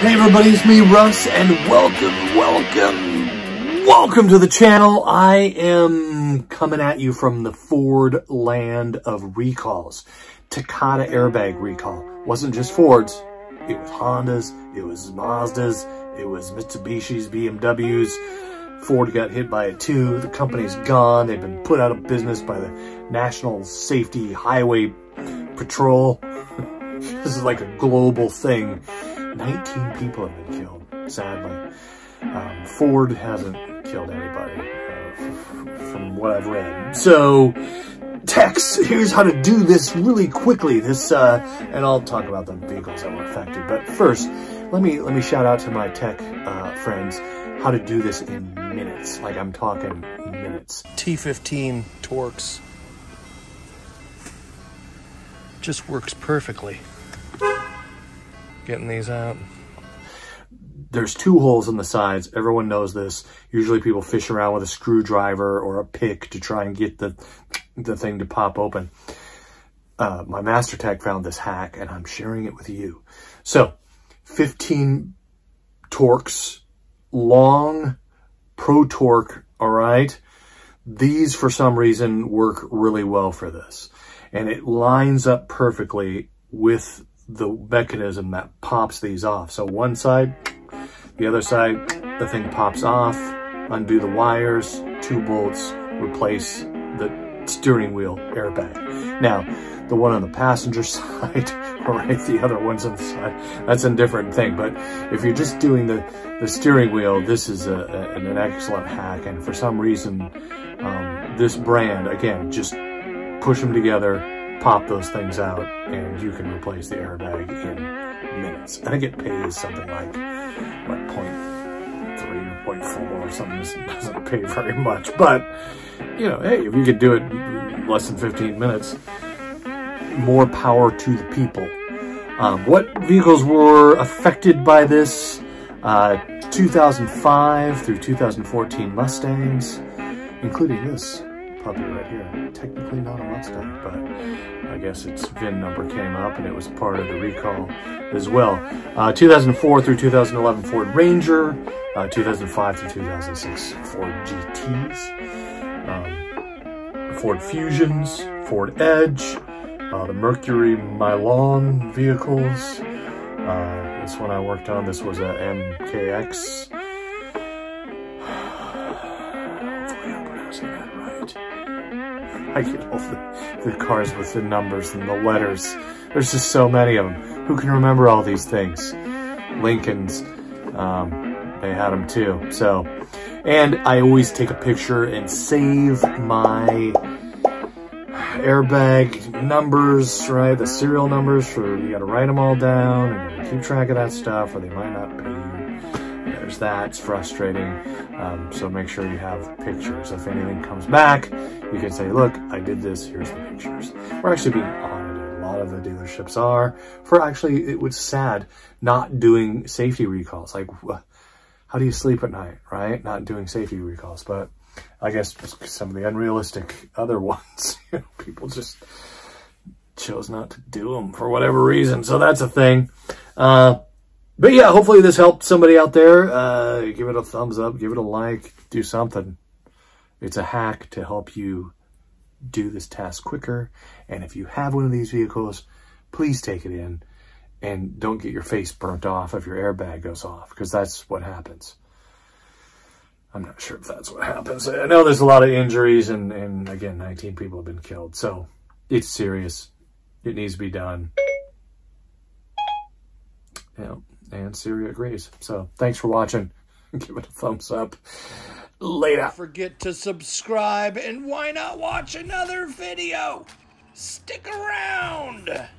Hey everybody, it's me, Russ, and welcome to the channel. I am coming at you from the Ford land of recalls. Takata airbag recall. It wasn't just Ford's, it was Honda's, it was Mazda's, it was Mitsubishi's, BMW's. Ford got hit by it too. The company's gone. They've been put out of business by the National Safety Highway Patrol. This is like a global thing. 19 people have been killed, sadly. Ford hasn't killed anybody, from what I've read. So, Tex, here's how to do this really quickly. This, and I'll talk about the vehicles that were affected. But first, let me shout out to my tech friends how to do this in minutes. Like, I'm talking minutes. T15 Torx just works perfectly. Getting these out. There's two holes in the sides. Everyone knows this. Usually people fish around with a screwdriver or a pick to try and get the thing to pop open. My master tech found this hack and I'm sharing it with you. So 15 Torx, long Pro Torque, all right? These for some reason work really well for this. And it lines up perfectly with the mechanism that pops these off. So one side, the other side, the thing pops off, undo the wires, two bolts, replace the steering wheel airbag. Now, the one on the passenger side, all right, the other one's on the side, that's a different thing. But if you're just doing the steering wheel, this is an excellent hack. And for some reason, this brand, again, just push them together, pop those things out, and you can replace the airbag in minutes. I think it pays something like 0.3 or 0.4 or something. This doesn't pay very much, but you know, hey, if you could do it in less than 15 minutes, more power to the people. What vehicles were affected by this? 2005 through 2014 Mustangs, including this puppy right here. Technically not a Mustang, but I guess its VIN number came up and it was part of the recall as well. 2004 through 2011 Ford Ranger, 2005 through 2006 Ford GTs, Ford Fusions, Ford Edge, the Mercury Milan vehicles. This one I worked on, this was a MKX. Hopefully I'm pronouncing that right. I get all the cars with the numbers and the letters. There's just so many of them. Who can remember all these things? Lincolns, they had them too. So, and I always take a picture and save my airbag numbers, right? The serial numbers, for you got to write them all down and keep track of that stuff, or they might not pay you. There's that. It's frustrating. So make sure you have pictures. If anything comes back, you can say, look, I did this, here's the pictures. We're actually being audited. A lot of the dealerships are. For actually, it was sad not doing safety recalls. Like, how do you sleep at night, right? Not doing safety recalls. But I guess some of the unrealistic other ones, you know, people just chose not to do them for whatever reason. So that's a thing. But yeah, hopefully this helped somebody out there. Give it a thumbs up, give it a like, do something. It's a hack to help you do this task quicker. And if you have one of these vehicles, please take it in and don't get your face burnt off if your airbag goes off, because that's what happens. I'm not sure if that's what happens. I know there's a lot of injuries, and again, 19 people have been killed. So it's serious. It needs to be done. Yeah. And Syria agrees. So thanks for watching. Give it a thumbs up. Later. Don't forget to subscribe, and why not watch another video? Stick around.